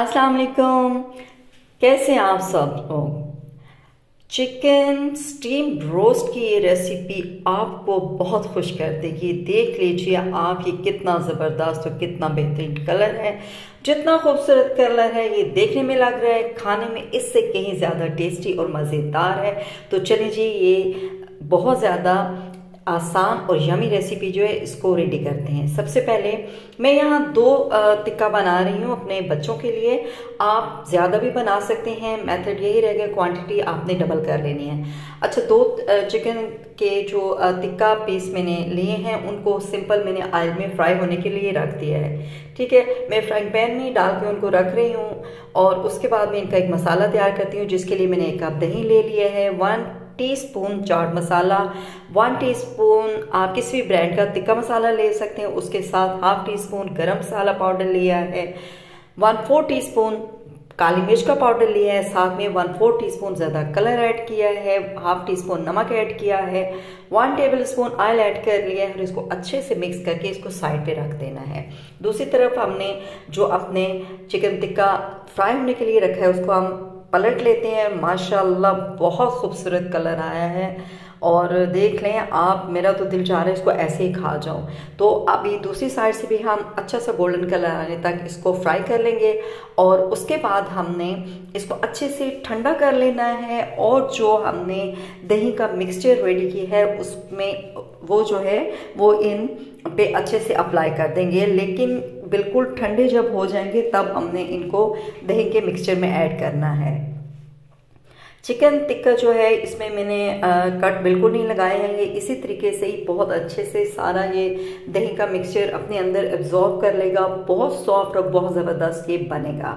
अस्सलाम वालेकुम, कैसे हैं आप सब लोग। चिकन स्टीम रोस्ट की ये रेसिपी आपको बहुत खुश कर देगी। देख लीजिए आप, ये कितना ज़बरदस्त और कितना बेहतरीन कलर है, जितना खूबसूरत कलर है ये देखने में लग रहा है, खाने में इससे कहीं ज़्यादा टेस्टी और मज़ेदार है। तो चलिए जी, ये बहुत ज़्यादा आसान और यमी रेसिपी जो है इसको रेडी करते हैं। सबसे पहले मैं यहाँ 2 टिक्का बना रही हूँ अपने बच्चों के लिए। आप ज़्यादा भी बना सकते हैं, मेथड यही रहेगा, क्वांटिटी आपने डबल कर लेनी है। अच्छा, 2 चिकन के जो टिक्का पीस मैंने लिए हैं उनको सिंपल मैंने ऑयल में फ्राई होने के लिए रख दिया है। ठीक है, मैं फ्राइंग पैन में डाल के उनको रख रही हूँ और उसके बाद मैं इनका एक मसाला तैयार करती हूँ, जिसके लिए मैंने 1 कप दही ले लिया है, 1 टीस्पून चाट मसाला, 1 टीस्पून आप किसी भी ब्रांड का तिक्का मसाला ले सकते हैं, उसके साथ 1/2 टीस्पून गरम मसाला पाउडर लिया है, 1/4 टीस्पून काली मिर्च का पाउडर लिया है, साथ में 1/4 टीस्पून ज़्यादा कलर ऐड किया है, 1/2 टीस्पून नमक ऐड किया है, 1 टेबलस्पून ऑयल ऐड कर लिया है और इसको अच्छे से मिक्स करके इसको साइड पे रख देना है। दूसरी तरफ हमने जो अपने चिकन टिक्का फ्राई होने के लिए रखा है उसको हम पलट लेते हैं। माशाल्लाह बहुत खूबसूरत कलर आया है और देख लें आप, मेरा तो दिल चाह रहा है इसको ऐसे ही खा जाऊं। तो अभी दूसरी साइड से भी हम अच्छा सा गोल्डन कलर आने तक इसको फ्राई कर लेंगे और उसके बाद हमने इसको अच्छे से ठंडा कर लेना है। और जो हमने दही का मिक्सचर रेडी किया है उसमें वो जो है वो इन पे अच्छे से अप्लाई कर देंगे, लेकिन बिल्कुल ठंडे जब हो जाएंगे तब हमने इनको दही के मिक्सचर में ऐड करना है। चिकन टिक्का जो है इसमें मैंने कट बिल्कुल नहीं लगाए हैं, ये इसी तरीके से ही बहुत अच्छे से सारा ये दही का मिक्सचर अपने अंदर एब्जॉर्ब कर लेगा। बहुत सॉफ्ट और बहुत ज़बरदस्त ये बनेगा।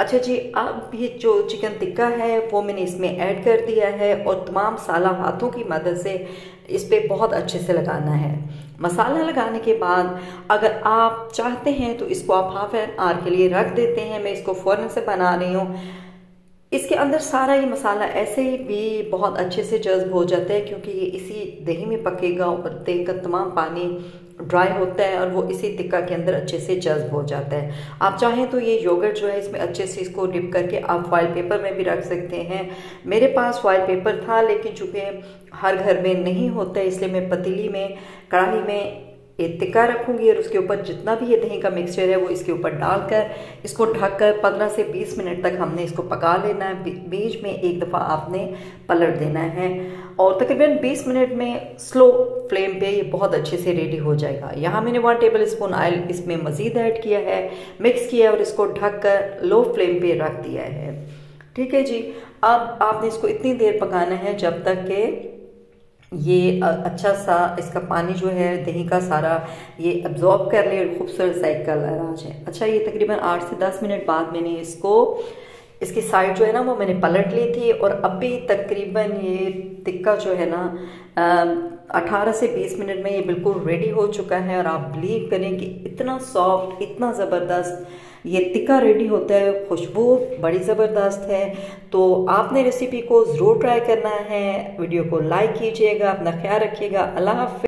अच्छा जी, अब ये जो चिकन टिक्का है वो मैंने इसमें ऐड कर दिया है और तमाम मसाला हाथों की मदद से इस पर बहुत अच्छे से लगाना है। मसाला लगाने के बाद अगर आप चाहते हैं तो इसको आप हाफ एन आवर के लिए रख देते हैं। मैं इसको फ़ौरन से बना रही हूँ। इसके अंदर सारा ये मसाला ऐसे ही भी बहुत अच्छे से जज्ब हो जाता है, क्योंकि ये इसी दही में पकेगा और दही का तमाम पानी ड्राई होता है और वो इसी टिक्का के अंदर अच्छे से जज्ब हो जाता है। आप चाहें तो ये योगर्ट जो है इसमें अच्छे से इसको डिप करके आप फॉइल पेपर में भी रख सकते हैं। मेरे पास फॉइल पेपर था, लेकिन चूँकि हर घर में नहीं होता है इसलिए मैं पतीली में, कढ़ाई में ये टिक्का रखूँगी और उसके ऊपर जितना भी ये दही का मिक्सचर है वो इसके ऊपर डालकर इसको ढककर 15 से 20 मिनट तक हमने इसको पका लेना है। बीच में एक दफ़ा आपने पलट देना है और तकरीबन 20 मिनट में स्लो फ्लेम पे ये बहुत अच्छे से रेडी हो जाएगा। यहाँ मैंने 1 टेबलस्पून ऑयल इसमें मज़ीद ऐड किया है, मिक्स किया और इसको ढककर लो फ्लेम पे रख दिया है। ठीक है जी, अब आपने इसको इतनी देर पकाना है जब तक के ये अच्छा सा इसका पानी जो है दही का सारा ये एब्जॉर्ब कर ले और खूबसूरत साइड कलर आ जाए। अच्छा, ये तकरीबन 8 से 10 मिनट बाद मैंने इसको, इसकी साइड जो है ना वो मैंने पलट ली थी और अभी तकरीबन ये टिक्का जो है ना 18 से 20 मिनट में ये बिल्कुल रेडी हो चुका है। और आप बिलीव करें कि इतना सॉफ्ट, इतना ज़बरदस्त ये टिक्का रेडी होता है, खुशबू बड़ी ज़बरदस्त है। तो आपने रेसिपी को ज़रूर ट्राई करना है। वीडियो को लाइक कीजिएगा, अपना ख्याल रखिएगा, अल्लाह हाफ़िज़।